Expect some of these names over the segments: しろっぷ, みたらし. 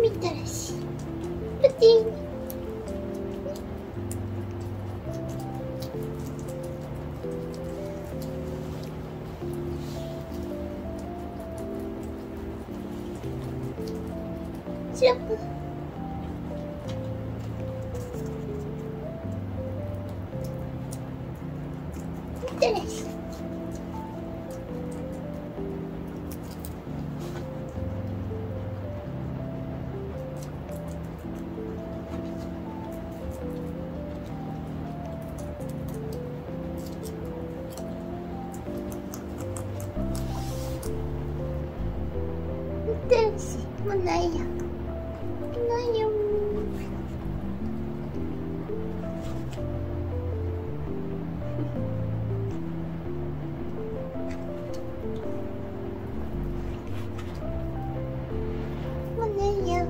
みたらしプチン。シロップみたらし。もうないや。ないよ。もうないや。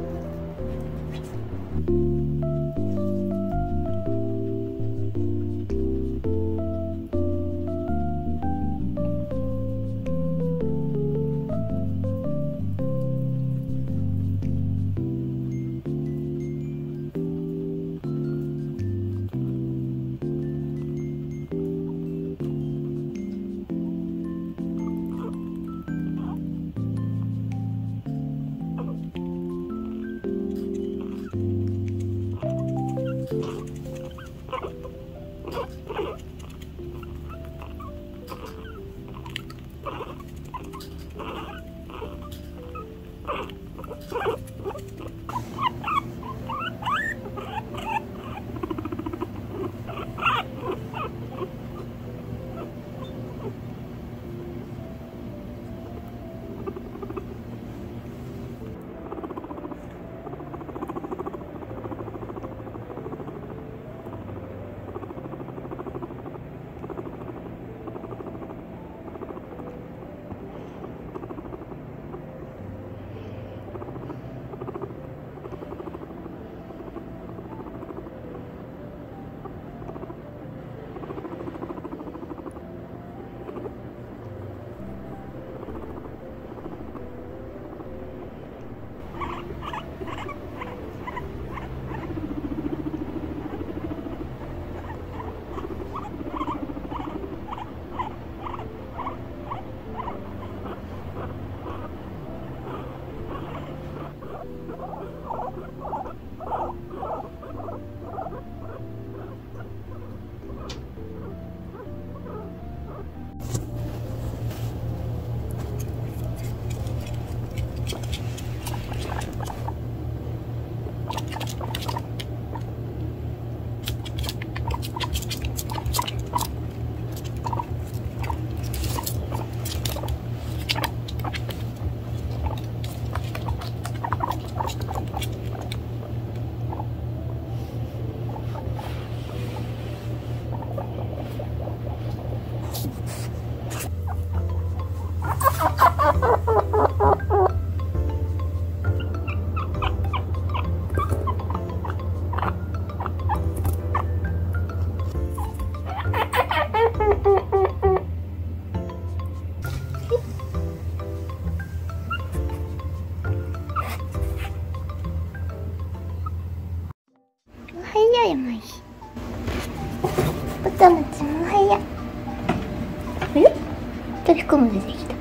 飛び込む出てきた。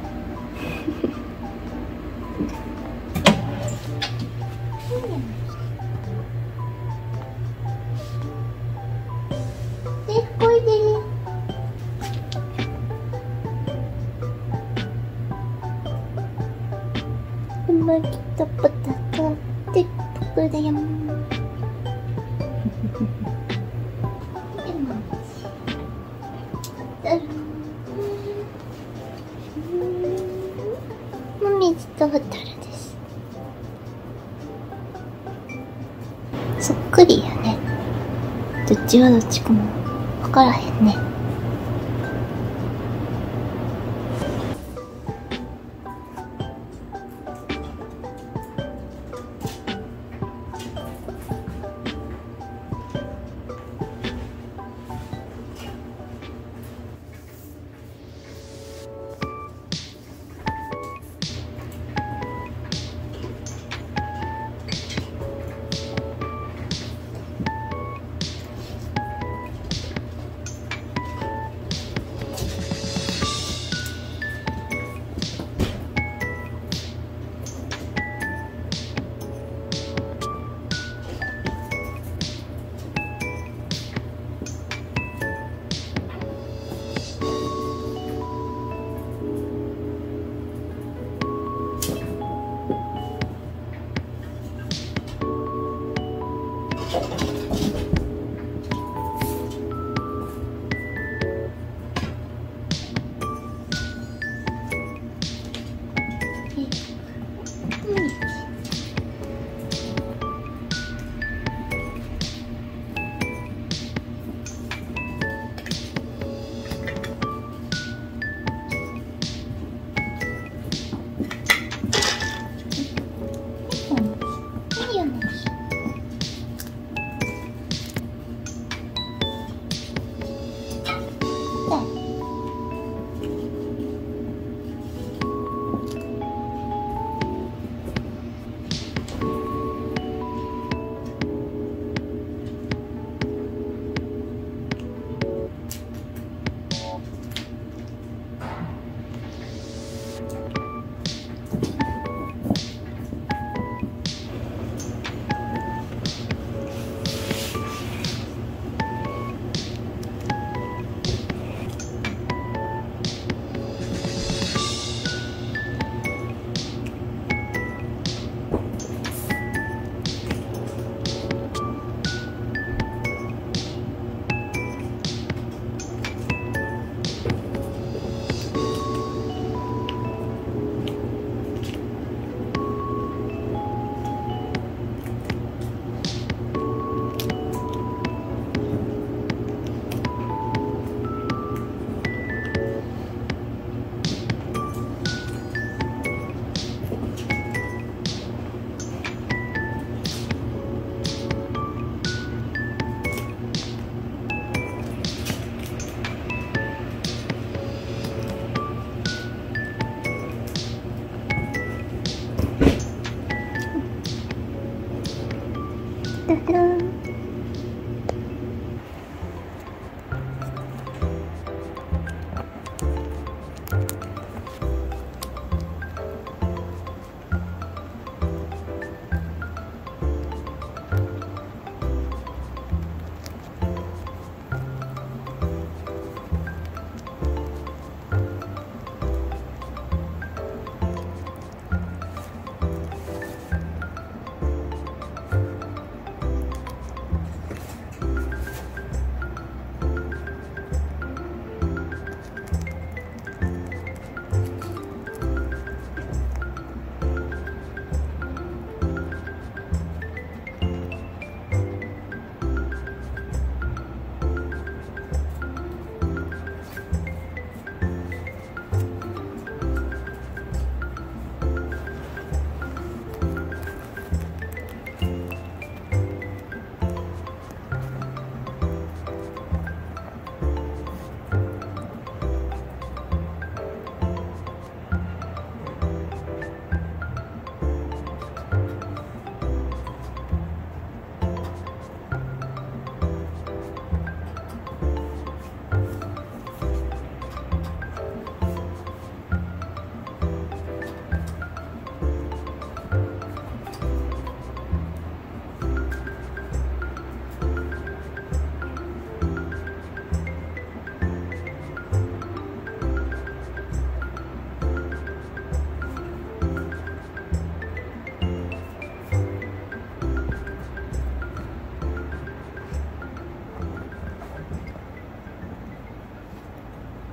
え、おいでね。うまきとパタカってところだよ。ホタルです。そっくりやね。どっちがどっちかも分からへんね。